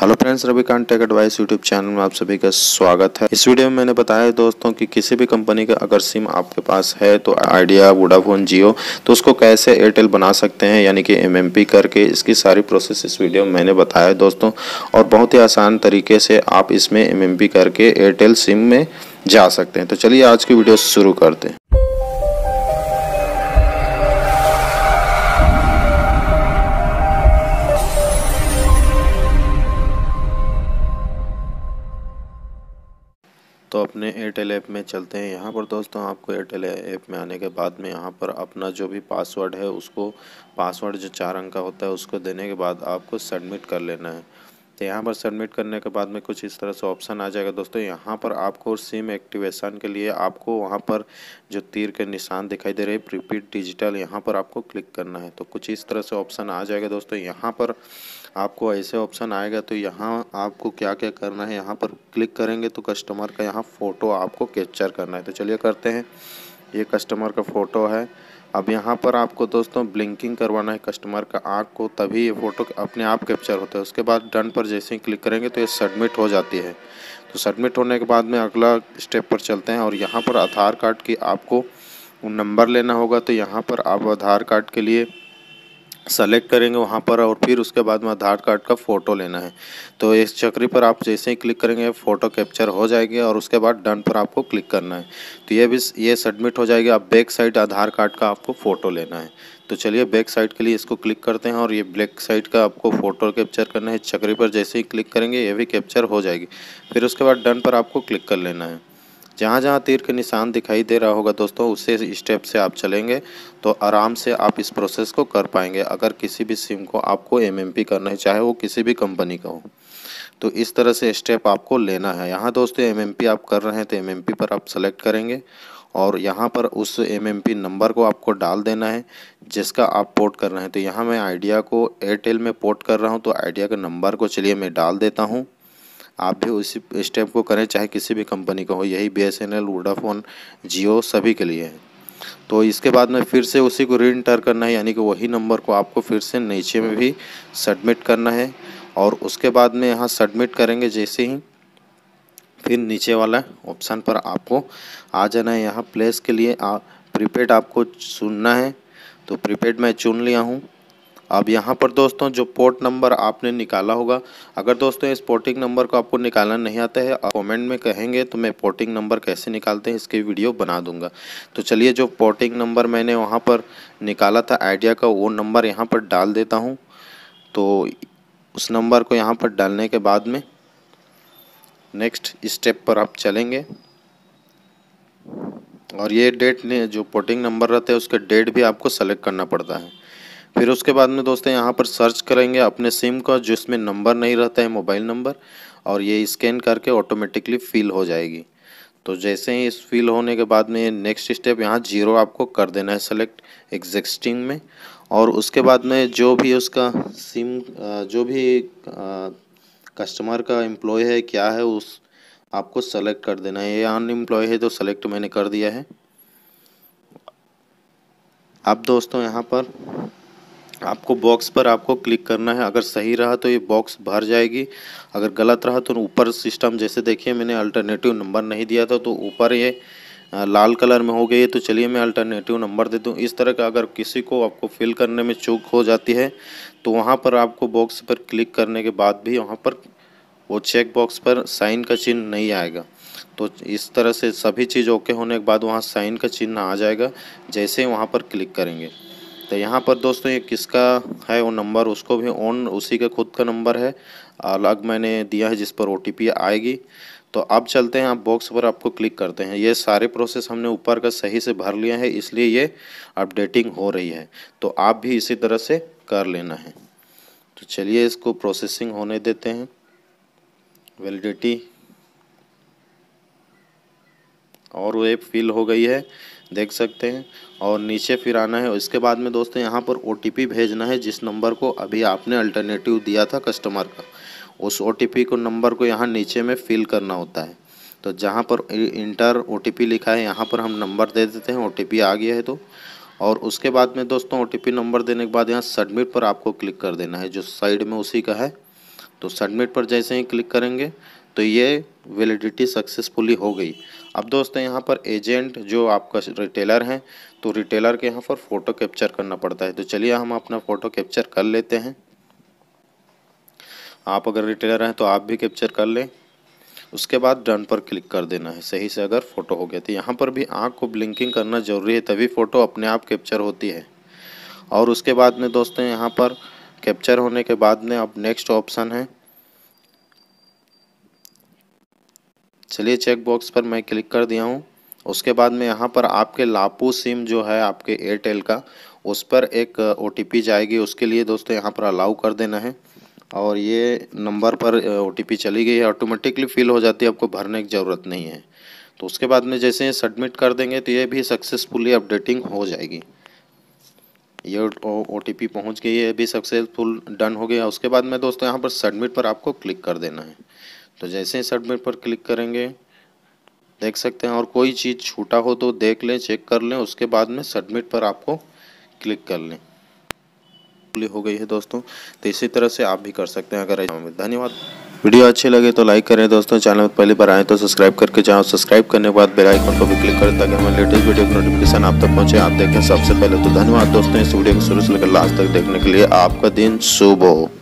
Hello friends, Ravikant tech advice YouTube channel में आप सभी का स्वागत है। इस वीडियो में मैंने बताया है दोस्तों कि किसी भी कंपनी का अगर सिम आपके पास है तो आइडिया, वोडाफोन, जियो, तो उसको कैसे एयरटेल बना सकते हैं यानी कि MNP करके। इसकी सारी प्रोसेस इस वीडियो में मैंने बताया है दोस्तों, और बहुत ही आसान तरीके से आप इसमें MNP करके एयरटेल सिम में जा सकते हैं। तो चलिए आज की वीडियो शुरू करते हैं। तो अपने एयरटेल ऐप में चलते हैं। यहाँ पर दोस्तों आपको एयरटेल ऐप में आने के बाद में यहाँ पर अपना जो भी पासवर्ड है उसको, पासवर्ड जो 4 अंक का होता है उसको देने के बाद आपको सबमिट कर लेना है। तो यहाँ पर सबमिट करने के बाद में कुछ इस तरह से ऑप्शन आ जाएगा दोस्तों। यहाँ पर आपको सिम एक्टिवेशन के लिए आपको वहाँ पर जो तीर के निशान दिखाई दे रहे हैं प्रीपेड डिजिटल, यहाँ पर आपको क्लिक करना है। तो कुछ इस तरह से ऑप्शन आ जाएगा दोस्तों। यहाँ पर आपको ऐसे ऑप्शन आएगा तो यहाँ आपको क्या क्या करना है, यहाँ पर क्लिक करेंगे तो कस्टमर का यहाँ फ़ोटो आपको कैप्चर करना है। तो चलिए करते हैं। ये कस्टमर का फ़ोटो है। अब यहाँ पर आपको दोस्तों ब्लिंकिंग करवाना है कस्टमर का आँख को, तभी ये फ़ोटो अपने आप कैप्चर होता है। उसके बाद डन पर जैसे ही क्लिक करेंगे तो ये सबमिट हो जाती है। तो सबमिट होने के बाद में अगला स्टेप पर चलते हैं और यहाँ पर आधार कार्ड की आपको नंबर लेना होगा। तो यहाँ पर आप आधार कार्ड के लिए सेलेक्ट करेंगे वहाँ पर, और फिर उसके बाद में आधार कार्ड का फ़ोटो लेना है। तो इस चक्री पर आप जैसे ही क्लिक करेंगे फ़ोटो कैप्चर हो जाएगी और उसके बाद डन पर आपको क्लिक करना है। तो ये सबमिट हो जाएगी। अब बैक साइड आधार कार्ड का आपको फ़ोटो लेना है। तो चलिए बैक साइड के लिए इसको क्लिक करते हैं और ये बैक साइड का आपको फ़ोटो कैप्चर करना है। इस चक्री पर जैसे ही क्लिक करेंगे ये भी कैप्चर हो जाएगी। फिर उसके बाद डन पर आपको क्लिक कर लेना है। जहाँ जहाँ तीर के निशान दिखाई दे रहा होगा दोस्तों उसे स्टेप से आप चलेंगे तो आराम से आप इस प्रोसेस को कर पाएंगे। अगर किसी भी सिम को आपको MNP करना है, चाहे वो किसी भी कंपनी का हो, तो इस तरह से स्टेप आपको लेना है। यहाँ दोस्तों MNP आप कर रहे हैं तो MNP पर आप सेलेक्ट करेंगे और यहाँ पर उस MNP नंबर को आपको डाल देना है जिसका आप पोर्ट कर रहे हैं। तो यहाँ मैं आइडिया को एयरटेल में पोर्ट कर रहा हूँ तो आइडिया के नंबर को चलिए मैं डाल देता हूँ। आप भी उसी स्टेप को करें, चाहे किसी भी कंपनी का हो। यही BSNL, वोडाफोन, जियो सभी के लिए है। तो इसके बाद में फिर से उसी को रीएंटर करना है, यानी कि वही नंबर को आपको फिर से नीचे में भी सबमिट करना है। और उसके बाद में यहाँ सबमिट करेंगे जैसे ही, फिर नीचे वाला ऑप्शन पर आपको आ जाना है। यहाँ प्लेस के लिए प्रीपेड आपको चुनना है। तो प्रीपेड मैं चुन लिया हूँ। अब यहाँ पर दोस्तों जो पोर्ट नंबर आपने निकाला होगा, अगर दोस्तों इस पोर्टिंग नंबर को आपको निकालना नहीं आता है आप कमेंट में कहेंगे तो मैं पोर्टिंग नंबर कैसे निकालते हैं इसकी वीडियो बना दूंगा। तो चलिए जो पोर्टिंग नंबर मैंने वहाँ पर निकाला था आइडिया का, वो नंबर यहाँ पर डाल देता हूँ। तो उस नंबर को यहाँ पर डालने के बाद में नेक्स्ट स्टेप पर आप चलेंगे और ये डेट ने जो पोर्टिंग नंबर रहता है उसका डेट भी आपको सेलेक्ट करना पड़ता है। फिर उसके बाद में दोस्तों यहाँ पर सर्च करेंगे अपने सिम का जिसमें नंबर नहीं रहता है, मोबाइल नंबर, और ये स्कैन करके ऑटोमेटिकली फ़िल हो जाएगी। तो जैसे ही इस फिल होने के बाद में नेक्स्ट स्टेप यहाँ 0 आपको कर देना है सेलेक्ट एग्जिस्टिंग में। और उसके बाद में जो भी उसका सिम, जो भी कस्टमर का एम्प्लॉय है क्या है, उस आपको सेलेक्ट कर देना है। ये अनएम्प्लॉय है तो सेलेक्ट मैंने कर दिया है। अब दोस्तों यहाँ पर आपको बॉक्स पर आपको क्लिक करना है। अगर सही रहा तो ये बॉक्स भर जाएगी, अगर गलत रहा तो ऊपर सिस्टम, जैसे देखिए मैंने अल्टरनेटिव नंबर नहीं दिया था तो ऊपर ये लाल कलर में हो गई है। तो चलिए मैं अल्टरनेटिव नंबर दे दूँ। इस तरह का अगर किसी को आपको फिल करने में चूक हो जाती है तो वहाँ पर आपको बॉक्स पर क्लिक करने के बाद भी वहाँ पर वो चेक बॉक्स पर साइन का चिन्ह नहीं आएगा। तो इस तरह से सभी चीज़ ओके होने के बाद वहाँ साइन का चिन्ह आ जाएगा जैसे वहाँ पर क्लिक करेंगे। तो यहाँ पर दोस्तों ये किसका है वो नंबर, उसको भी ऑन उसी का खुद का नंबर है, अलग मैंने दिया है जिस पर OTP आएगी। तो अब चलते हैं, आप बॉक्स पर आपको क्लिक करते हैं। ये सारे प्रोसेस हमने ऊपर का सही से भर लिया है इसलिए ये अपडेटिंग हो रही है। तो आप भी इसी तरह से कर लेना है। तो चलिए इसको प्रोसेसिंग होने देते हैं, वैलिडिटी, और वो ऐप फिल हो गई है देख सकते हैं। और नीचे फिर आना है। इसके बाद में दोस्तों यहाँ पर OTP भेजना है जिस नंबर को अभी आपने अल्टरनेटिव दिया था कस्टमर का, उस OTP को नंबर को यहाँ नीचे में फिल करना होता है। तो जहाँ पर इंटर OTP लिखा है यहाँ पर हम नंबर दे देते हैं। OTP आ गया है तो, और उसके बाद में दोस्तों OTP नंबर देने के बाद यहाँ सबमिट पर आपको क्लिक कर देना है जो साइड में उसी का है। तो सबमिट पर जैसे ही क्लिक करेंगे तो ये वैलिडिटी सक्सेसफुली हो गई। अब दोस्तों यहाँ पर एजेंट जो आपका रिटेलर है तो रिटेलर के यहाँ पर फ़ोटो कैप्चर करना पड़ता है। तो चलिए हम अपना फ़ोटो कैप्चर कर लेते हैं। आप अगर रिटेलर हैं तो आप भी कैप्चर कर लें। उसके बाद डन पर क्लिक कर देना है। सही से अगर फ़ोटो हो गया तो यहाँ पर भी आँख को ब्लिंकिंग करना ज़रूरी है, तभी फ़ोटो अपने आप कैप्चर होती है। और उसके बाद में दोस्तों यहाँ पर कैप्चर होने के बाद में अब नेक्स्ट ऑप्शन है। चलिए चेक बॉक्स पर मैं क्लिक कर दिया हूँ। उसके बाद में यहाँ पर आपके लापू सिम जो है आपके एयरटेल का, उस पर एक OTP जाएगी। उसके लिए दोस्तों यहाँ पर अलाउ कर देना है और ये नंबर पर OTP चली गई है, ऑटोमेटिकली फिल हो जाती है, आपको भरने की ज़रूरत नहीं है। तो उसके बाद में जैसे ही सबमिट कर देंगे तो ये भी सक्सेसफुली अपडेटिंग हो जाएगी। ये OTP पहुँच गई है, ये भी सक्सेसफुल डन हो गया। उसके बाद में दोस्तों यहाँ पर सबमिट पर आपको क्लिक कर देना है। तो जैसे ही सबमिट पर क्लिक करेंगे देख सकते हैं, और कोई चीज़ छूटा हो तो देख लें, चेक कर लें, उसके बाद में सबमिट पर आपको क्लिक कर लें। हो गई है दोस्तों, तो इसी तरह से आप भी कर सकते हैं। अगर धन्यवाद, वीडियो अच्छी लगे तो लाइक करें दोस्तों। चैनल पर पहली बार आए तो सब्सक्राइब करके जाओ। सब्सक्राइब करने के बाद बेल आइकन पर भी क्लिक करें ताकि हमारे लेटेस्ट वीडियो की नोटिफिकेशन आप तक पहुंचे, आप देखें सबसे पहले। तो धन्यवाद दोस्तों, इस वीडियो को शुरू से लेकर लास्ट तक देखने के लिए। आपका दिन शुभ हो।